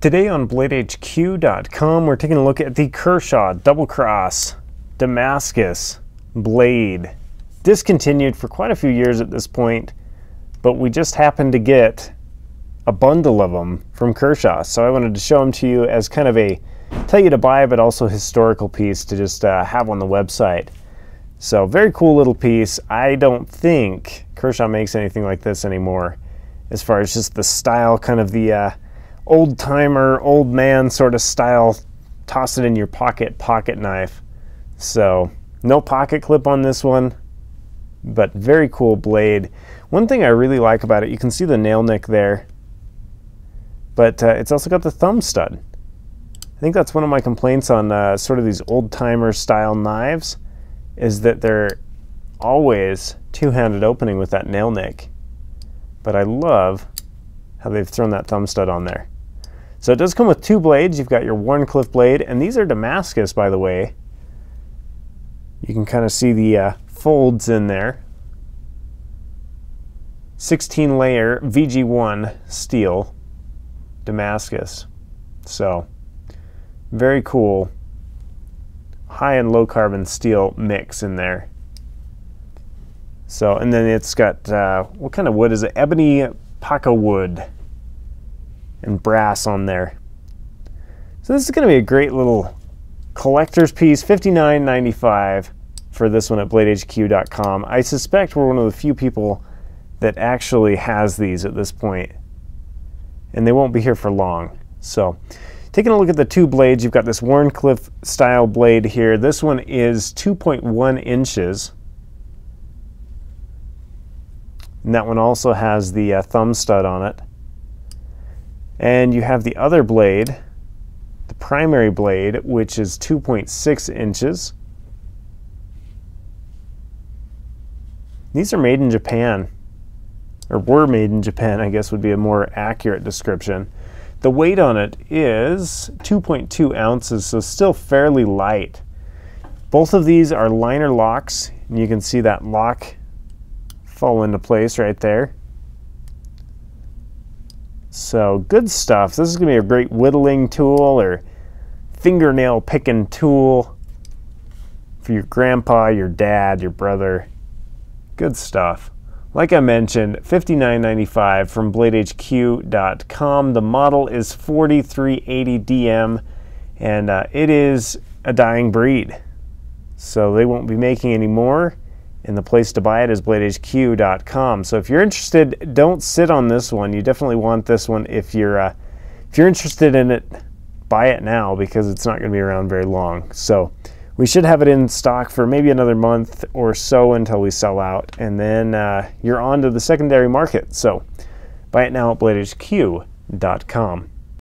Today on BladeHQ.com, we're taking a look at the Kershaw Double Cross Damascus Blade. Discontinued for quite a few years at this point, but we just happened to get a bundle of them from Kershaw. So I wanted to show them to you as kind of a tell you to buy, but also historical piece to just have on the website. So very cool little piece. I don't think Kershaw makes anything like this anymore, as far as just the style, kind of the old-timer, old man sort of style, toss it in your pocket, pocket knife. So no pocket clip on this one, but very cool blade. One thing I really like about it, you can see the nail nick there, but it's also got the thumb stud. I think that's one of my complaints on sort of these old-timer style knives, is that they're always two-handed opening with that nail nick. But I love how they've thrown that thumb stud on there. So it does come with two blades. You've got your Wharncliffe blade, and these are Damascus, by the way. You can kind of see the folds in there. 16-layer VG-1 steel Damascus. So very cool high and low carbon steel mix in there. So, and then it's got, what kind of wood is it? Ebony Pakka wood and brass on there. So this is going to be a great little collector's piece, $59.95 for this one at BladeHQ.com. I suspect we're one of the few people that actually has these at this point, and they won't be here for long. So taking a look at the two blades, you've got this Wharncliffe style blade here. This one is 2.1 inches. And that one also has the thumb stud on it. And you have the other blade, the primary blade, which is 2.6 inches. These are made in Japan, or were made in Japan, I guess would be a more accurate description. The weight on it is 2.2 ounces, so still fairly light. Both of these are liner locks, and you can see that lock fall into place right there. So good stuff. This is going to be a great whittling tool or fingernail picking tool for your grandpa, your dad, your brother. Good stuff. Like I mentioned, $59.95 from BladeHQ.com. The model is 4380DM, and it is a dying breed. So they won't be making any more. And the place to buy it is BladeHQ.com. So if you're interested, don't sit on this one. You definitely want this one. If you're interested in it, buy it now, because it's not going to be around very long. So we should have it in stock for maybe another month or so until we sell out, and then you're on to the secondary market. So buy it now at BladeHQ.com.